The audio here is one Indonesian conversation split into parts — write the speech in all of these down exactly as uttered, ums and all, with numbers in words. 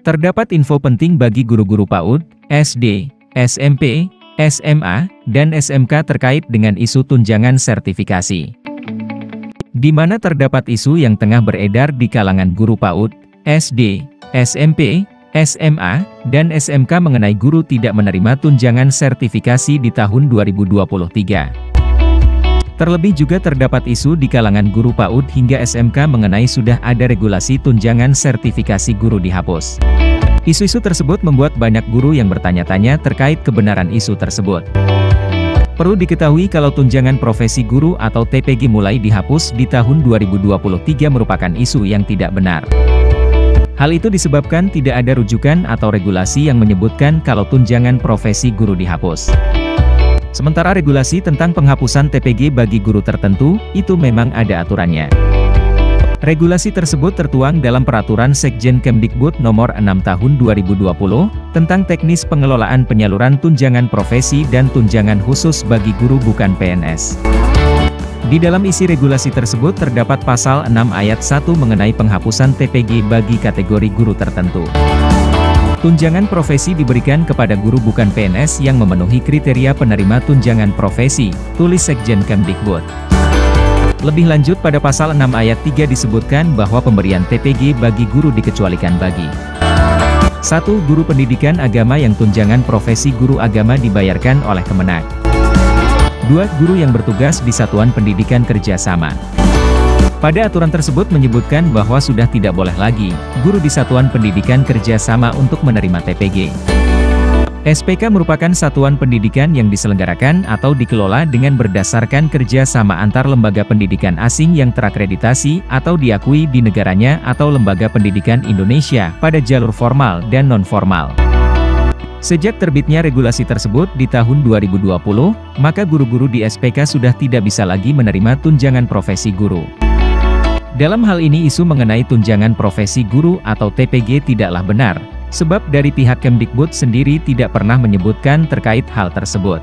Terdapat info penting bagi guru-guru PAUD, S D, S M P, S M A, dan S M K terkait dengan isu tunjangan sertifikasi, di mana terdapat isu yang tengah beredar di kalangan guru PAUD, S D, S M P, S M A, dan S M K mengenai guru tidak menerima tunjangan sertifikasi di tahun dua ribu dua puluh tiga. Terlebih juga terdapat isu di kalangan guru PAUD hingga S M K mengenai sudah ada regulasi tunjangan sertifikasi guru dihapus. Isu-isu tersebut membuat banyak guru yang bertanya-tanya terkait kebenaran isu tersebut. Perlu diketahui kalau tunjangan profesi guru atau T P G mulai dihapus di tahun dua ribu dua puluh tiga merupakan isu yang tidak benar. Hal itu disebabkan tidak ada rujukan atau regulasi yang menyebutkan kalau tunjangan profesi guru dihapus. Sementara regulasi tentang penghapusan T P G bagi guru tertentu, itu memang ada aturannya. Regulasi tersebut tertuang dalam Peraturan Sekjen Kemdikbud Nomor enam Tahun dua ribu dua puluh tentang teknis pengelolaan penyaluran tunjangan profesi dan tunjangan khusus bagi guru bukan P N S. Di dalam isi regulasi tersebut terdapat pasal enam ayat satu mengenai penghapusan T P G bagi kategori guru tertentu. Tunjangan profesi diberikan kepada guru bukan P N S yang memenuhi kriteria penerima tunjangan profesi, tulis Sekjen Kemdikbud. Lebih lanjut pada pasal enam ayat tiga disebutkan bahwa pemberian T P G bagi guru dikecualikan bagi satu Guru pendidikan agama yang tunjangan profesi guru agama dibayarkan oleh Kemenag. dua Guru yang bertugas di satuan pendidikan kerjasama. Pada aturan tersebut menyebutkan bahwa sudah tidak boleh lagi guru di satuan pendidikan kerjasama untuk menerima T P G. S P K merupakan satuan pendidikan yang diselenggarakan atau dikelola dengan berdasarkan kerjasama antar lembaga pendidikan asing yang terakreditasi atau diakui di negaranya atau lembaga pendidikan Indonesia pada jalur formal dan non-formal. Sejak terbitnya regulasi tersebut di tahun dua ribu dua puluh, maka guru-guru di S P K sudah tidak bisa lagi menerima tunjangan profesi guru. Dalam hal ini isu mengenai tunjangan profesi guru atau T P G tidaklah benar. Sebab dari pihak Kemdikbud sendiri tidak pernah menyebutkan terkait hal tersebut.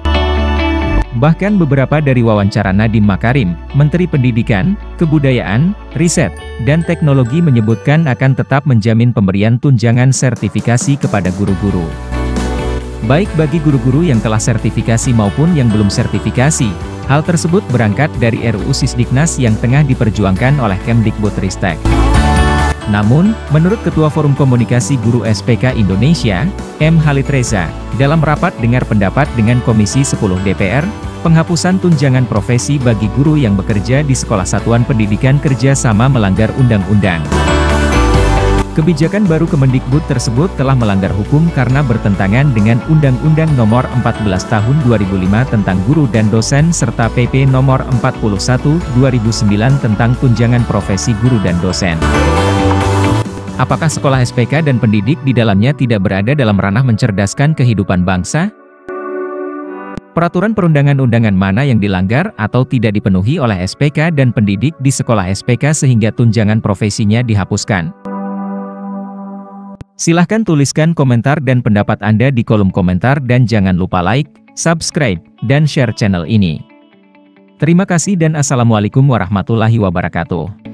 Bahkan beberapa dari wawancara Nadiem Makarim, Menteri Pendidikan, Kebudayaan, Riset, dan Teknologi menyebutkan akan tetap menjamin pemberian tunjangan sertifikasi kepada guru-guru. Baik bagi guru-guru yang telah sertifikasi maupun yang belum sertifikasi, hal tersebut berangkat dari R U U Sisdiknas yang tengah diperjuangkan oleh Kemdikbudristek. Namun, menurut Ketua Forum Komunikasi Guru S P K Indonesia, M. Halid Reza, dalam rapat dengar pendapat dengan Komisi sepuluh D P R, penghapusan tunjangan profesi bagi guru yang bekerja di sekolah satuan pendidikan kerjasama melanggar undang-undang. Kebijakan baru Kemdikbud tersebut telah melanggar hukum karena bertentangan dengan Undang-Undang Nomor empat belas Tahun dua ribu lima tentang Guru dan Dosen serta P P Nomor empat puluh satu dua ribu sembilan tentang Tunjangan Profesi Guru dan Dosen. Apakah sekolah S P K dan pendidik di dalamnya tidak berada dalam ranah mencerdaskan kehidupan bangsa? Peraturan perundang-undangan mana yang dilanggar atau tidak dipenuhi oleh S P K dan pendidik di sekolah S P K sehingga tunjangan profesinya dihapuskan? Silahkan tuliskan komentar dan pendapat Anda di kolom komentar dan jangan lupa like, subscribe, dan share channel ini. Terima kasih dan Assalamualaikum warahmatullahi wabarakatuh.